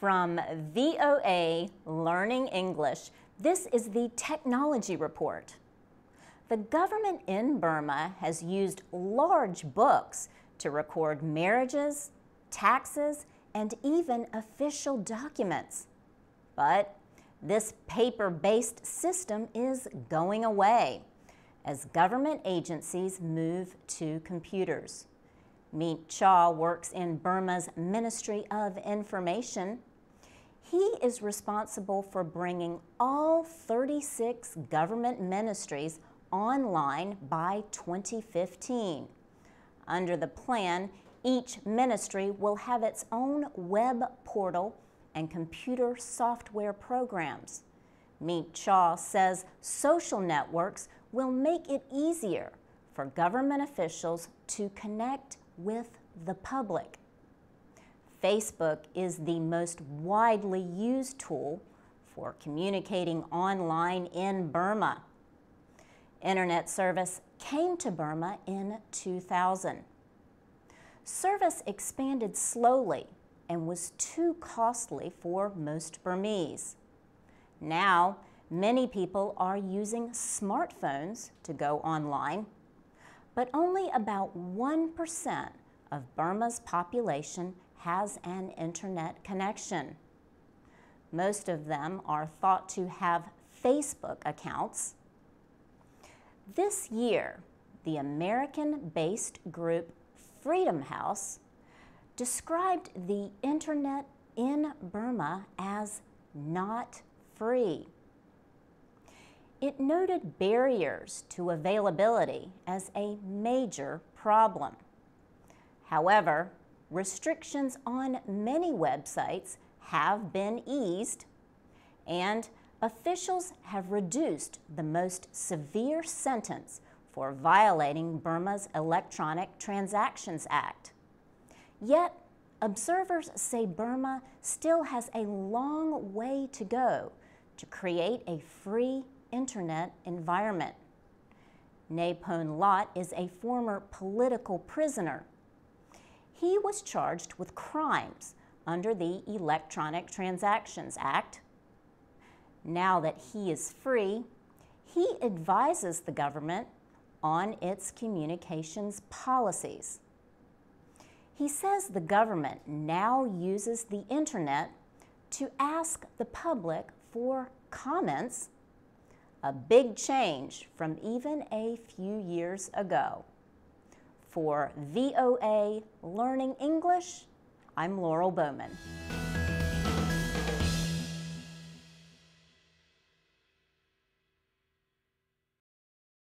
from VOA Learning English. This is the Technology Report. The government in Burma has used large books to record marriages, taxes, and even official documents. But this paper-based system is going away as government agencies move to computers. Myint Kyaw works in Burma's Ministry of Information. He is responsible for bringing all 36 government ministries online by 2015. Under the plan, each ministry will have its own web portal and computer software programs. Myint Kyaw says social networks will make it easier for government officials to connect with the public. Facebook is the most widely used tool for communicating online in Burma. Internet service came to Burma in 2000. Service expanded slowly and was too costly for most Burmese. Now, many people are using smartphones to go online, but only about 1% of Burma's population has an internet connection. Most of them are thought to have Facebook accounts. This year, the American-based group Freedom House described the internet in Burma as not free. It noted barriers to availability as a major problem. However, restrictions on many websites have been eased, and officials have reduced the most severe sentence for violating Burma's Electronic Transactions Act. Yet, observers say Burma still has a long way to go to create a free internet environment. Nay Phone Latt is a former political prisoner. He was charged with crimes under the Electronic Transactions Act. Now that he is free, he advises the government on its communications policies. He says the government now uses the internet to ask the public for comments, a big change from even a few years ago. For VOA Learning English, I'm Laurel Bowman.